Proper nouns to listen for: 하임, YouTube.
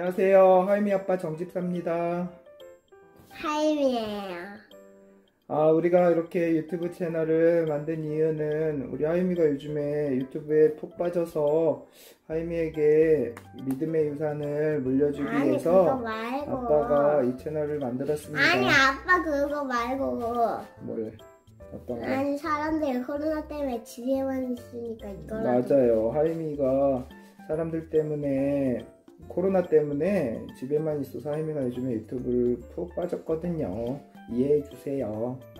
안녕하세요. 하임이 아빠 정집사입니다. 하임이에요. 우리가 이렇게 유튜브 채널을 만든 이유는 우리 하임이가 요즘에 유튜브에 푹 빠져서 하임이에게 믿음의 유산을 물려주기 위해서 아빠가 이 채널을 만들었습니다. 아니 아빠 그거 말고 뭐래? 아빠가? 아니 사람들이 코로나 때문에 집에만 있으니까 이거라도. 맞아요. 하임이가 사람들 때문에 코로나 때문에 집에만 있어서 하임이가 요즘에 유튜브를 푹 빠졌거든요. 이해해주세요.